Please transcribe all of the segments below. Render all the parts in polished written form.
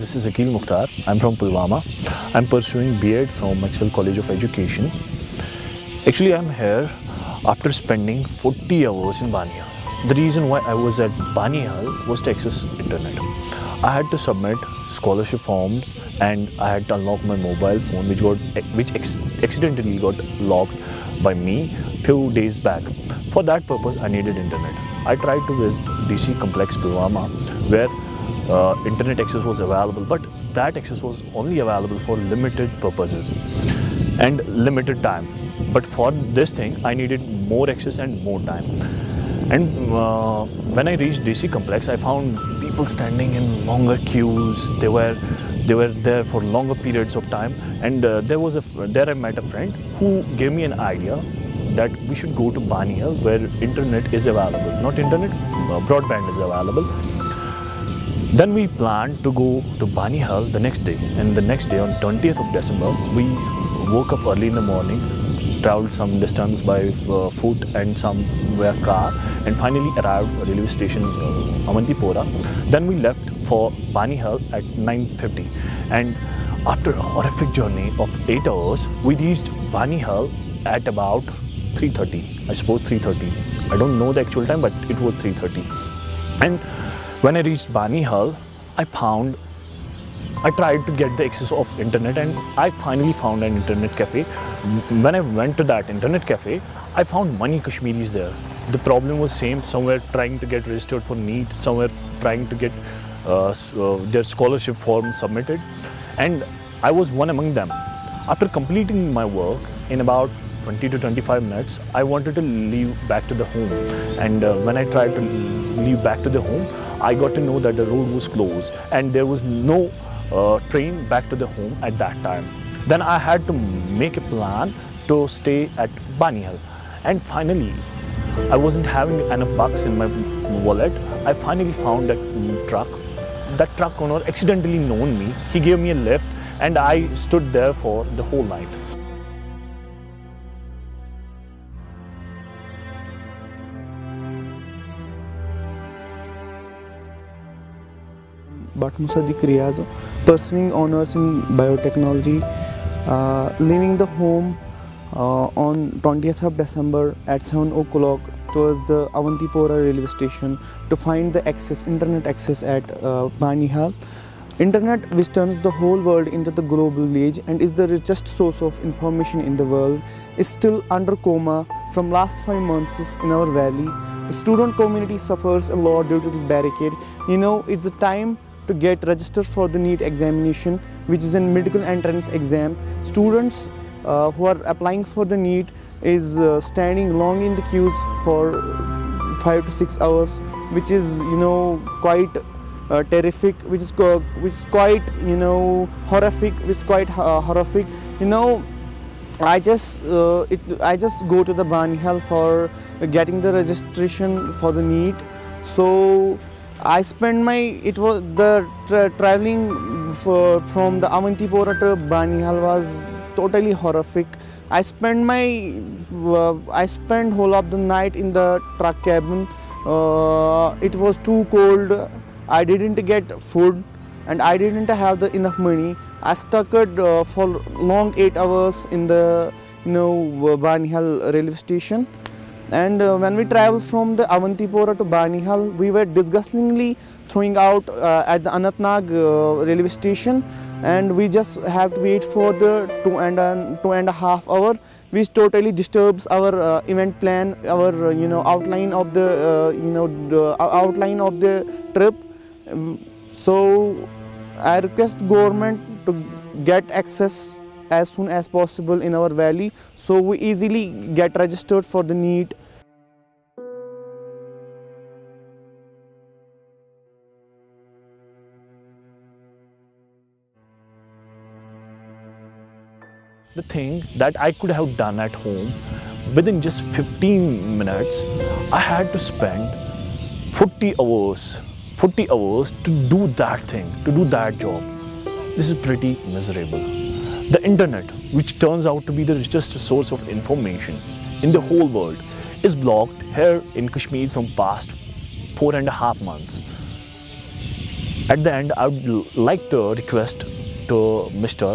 This is Akeel Mukhtar. I'm from Pulwama. I'm pursuing B.Ed from Maxwell College of Education. Actually, I'm here after spending 40 hours in Banihal. The reason why I was at Banihal was to access internet. I had to submit scholarship forms and I had to unlock my mobile phone, which accidentally got locked by me few days back. For that purpose, I needed internet. I tried to visit DC complex Pulwama, where internet access was available, but that access was only available for limited purposes and limited time. But for this thing, I needed more access and more time. And when I reached DC complex, I found people standing in longer queues. They were there for longer periods of time. And there I met a friend who gave me an idea that we should go to Banihal, where internet is available. Not internet, broadband is available. Then we planned to go to Banihal the next day, and the next day on 20th of December, we woke up early in the morning, traveled some distance by foot and some via car, and finally arrived at railway station Avantipora. Then we left for Banihal at 9:50, and after a horrific journey of 8 hours, we reached Banihal at about 3:30, I suppose 3:30. I don't know the actual time, but it was 3:30. And when I reached Banihal, I tried to get the access of internet, and I finally found an internet cafe. When I went to that internet cafe, I found many Kashmiris there. The problem was same, some were trying to get registered for NEET, some were trying to get their scholarship form submitted, and I was one among them. After completing my work in about 20 to 25 minutes, I wanted to leave back to the home, and when I tried to leave back to the home, I got to know that the road was closed and there was no train back to the home at that time. Then I had to make a plan to stay at Banihal, and finally I wasn't having enough bucks in my wallet. I finally found that truck. That truck owner accidentally known me. He gave me a lift, and I stood there for the whole night. Bat Musadi Kriyaz, pursuing honors in biotechnology, leaving the home on 20th of December at 7 o'clock towards the Avantipora railway station to find the access, internet access at Banihal. Internet, which turns the whole world into the global village and is the richest source of information in the world, is still under coma from last 5 months in our valley. The student community suffers a lot due to this barricade. You know, it's the time to get registered for the NEET examination, which is a medical entrance exam. Students who are applying for the NEET is standing long in the queues for 5 to 6 hours, which is, you know, quite terrific, which is quite, you know, horrific, which is quite horrific. You know, I just go to the Banihal for getting the registration for the NEET. So I spent traveling from the Avantipora to Banihal was totally horrific. I spent whole of the night in the truck cabin. It was too cold. I didn't get food, and I didn't have the enough money. I stuck it for long 8 hours in the, you know, Banihal railway station. And when we traveled from the Avantipora to Banihal, we were disgustingly throwing out at the Anantnag railway station, and we just have to wait for the 2.5 hours, which totally disturbs our event plan, our outline of the outline of the trip. So I request government to get access as soon as possible in our valley, so we easily get registered for the NEET. The thing that I could have done at home, within just 15 minutes, I had to spend 40 hours to do that thing, to do that job. This is pretty miserable. The internet, which turns out to be the richest source of information in the whole world, is blocked here in Kashmir from past 4.5 months. At the end, I would like to request to Mr.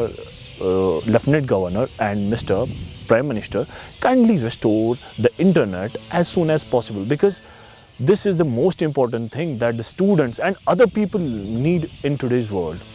Lieutenant Governor and Mr. Prime Minister, kindly restore the internet as soon as possible, because this is the most important thing that the students and other people need in today's world.